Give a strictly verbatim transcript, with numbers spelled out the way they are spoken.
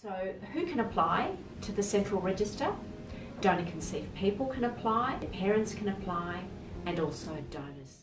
So who can apply to the Central Register? Donor conceived people can apply, their parents can apply, and also donors.